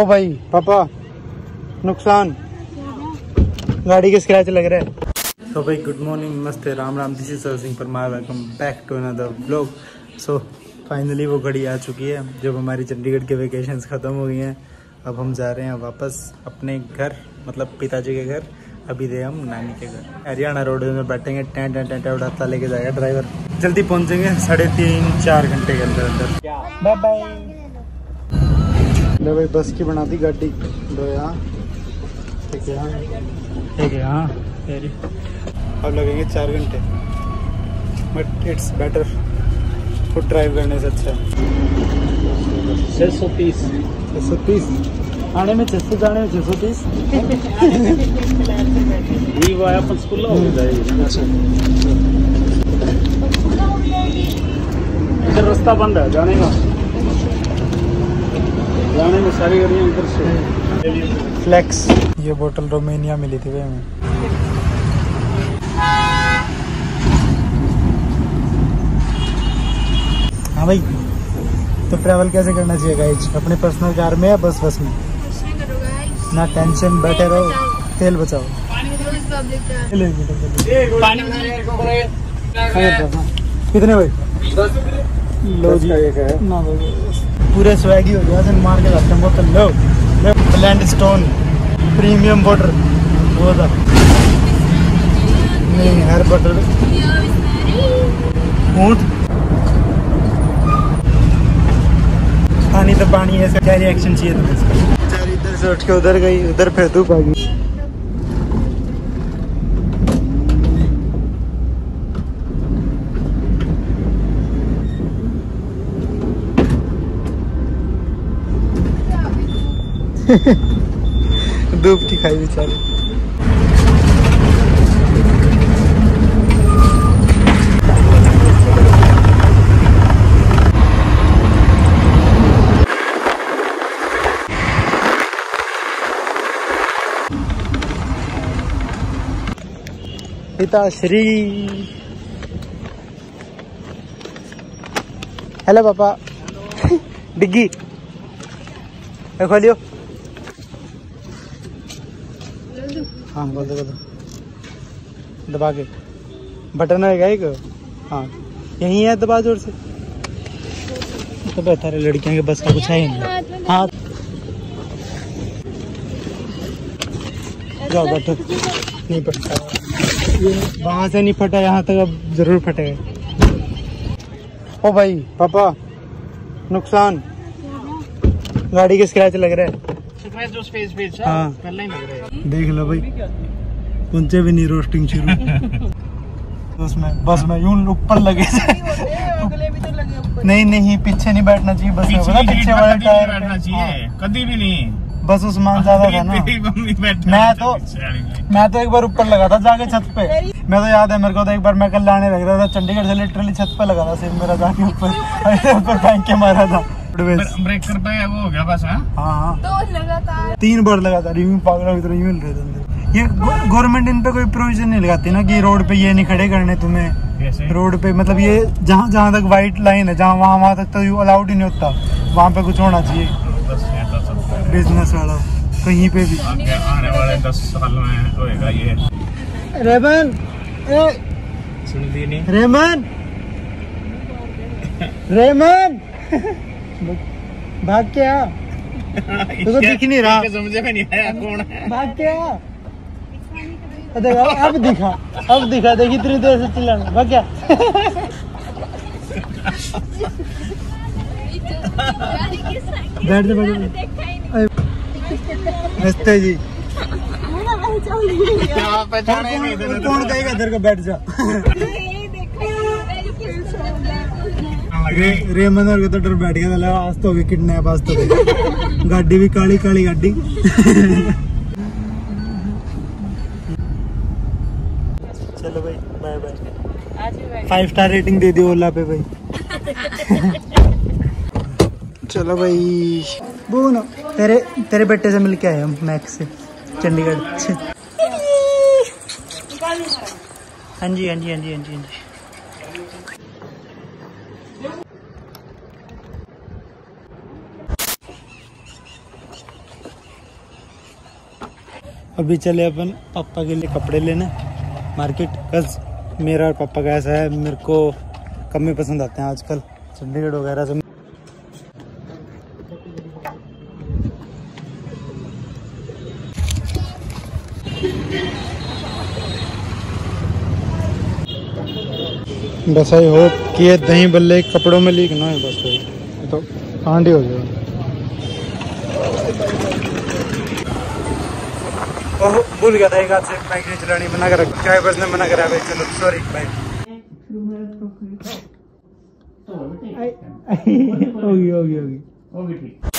ओ भाई पापा नुकसान, गाड़ी के स्क्रैच लग रहा है। तो भाई गुड मॉर्निंग, नमस्ते, Ram Ram, this is Sarsingh Parmar, welcome back to another vlog. So finally वो घड़ी आ चुकी है जब हमारी चंडीगढ़ के वेकेशंस ख़त्म हो गई हैं। अब हम जा रहे हैं वापस अपने घर, मतलब पिताजी के घर। अभी थे हम नानी के घर, हरियाणा रोड में बैठेंगे, टेंट टेंट उड़ाता लेके जाएगा ड्राइवर। जल्दी पहुँचेंगे 3.5-4 घंटे के अंदर अंदर। Bye bye. ले भाई बस की बना दी गाड़ी, दो यहाँ ठीक है, हाँ तेरी। अब लगेंगे 4 घंटे, बट इट्स बेटर, खुद ड्राइव करने से अच्छा है। 630 आने में 600, जाने में 630 इधर रास्ता बंद है जाने का, जाने में सारी गाड़ियाँ इधर से। फ्लेक्स, ये बोतल रोमानिया मिली थी भाई हमें। हाँ भाई, तो ट्रैवल कैसे करना चाहिए गाइज, अपने पर्सनल कार में या बस में? ना टेंशन, बैठे रहो, तेल बचाओ। कितने भाई? लो जी ना भाई, पूरे स्वैगी हो गया मार के जाते हैं। बोतल लो, ब्लेंड स्टोन प्रीमियम वाटर, वो था नहीं हर बटर ऊँट पानी तो पानी है, इसका क्या रिएक्शन चाहिए तुम्हें? इसका इधर से उठ के उधर गई, उधर फिर धूप आ गई। धूप की खाई बेचारे। पिताश्री, हेलो पापा। डिग्गी खोलियो। हाँ बोल दो, दबा के बटन आएगा एक। हाँ यही है, दबा जोर से। तो बेहतर है, लड़कियों के बस का कुछ है ही नहीं। हाँ जाओ बैठो, नहीं पड़ता, वहाँ से नहीं फटा यहाँ तक, अब जरूर फटेगा। ओ भाई पापा नुकसान, गाड़ी के स्क्रैच लग रहा है। जो स्पेस पेज हाँ पहले ही लग रहा है, देख लो भाई। पुंचे भी नहीं, रोस्टिंग शुरू। उसमें बस में यूं ऊपर लगे, नहीं नहीं पीछे नहीं बैठना चाहिए बस में, पता पीछे वाला टायर बैठना चाहिए कभी भी नहीं। बस उस्मान ज्यादा था ना, मैं तो एक बार ऊपर लगा था जाके छत पे। मैं तो याद है मेरे को, तो एक बार मैं कल लाने लग रहा था चंडीगढ़ से, लिटरली छत पे लगा था सिर्फ मेरा, जाके ऊपर फेंक के मारा था। ब्रेक कर पाया वो हो गया बस। हाँ तो 3 बार लगा था, रिव्यू पागल मिल रहे थे। ये गवर्नमेंट इन पे कोई प्रोविजन नहीं लगाती ना कि रोड पे ये नहीं खड़े करने तुम्हें, रोड पे मतलब ये जहाँ जहाँ तक व्हाइट लाइन है, जहाँ वहाँ तक तो अलाउड ही नहीं होता, वहाँ पे कुछ होना चाहिए। बिजनेस वाला कहीं पे भी आने वाले 10 साल में होएगा ये। रेमन सुनती नहीं, रेमन रेमन भाग क्या, तुझे दिख नहीं रहा, समझे में नहीं आया कौन है, भाग क्या। अब दिखा, अब दिखा, देखी इतनी देर से चिल्लाना, भाग क्या। बैठ जा नमस्ते जी। कौन कहेगा इधर को बैठ जा। रेमन और तो डर बैठ गया था, आज तो हो गई किडनैप, आज तो गाड़ी भी काली काली गाड़ी। चलो भाई बाय बाय। 5 स्टार रेटिंग दे दी ओला पे भाई। चलो भाई बोलो, तेरे बेटे से मिल के आए हम, मैक्स से चंडीगढ़। हाँ जी हाँ जी हाँ जी हाँ जी हाँ जी। अभी चले अपन पापा के लिए कपड़े लेने मार्केट। बस मेरा और पापा का ऐसा है, मेरे को कम ही पसंद आते हैं आजकल चंडीगढ़ वगैरह से। बस आई होप कि ये दही बल्ले कपड़ों में लीक ना है, बस तो आंधी हो जाए। ओह भूल गया था एक हाथ से बाइक नहीं चलानी, मना कर रखा है बस ने मना करा भाई, चलो सॉरी बाइक होगी।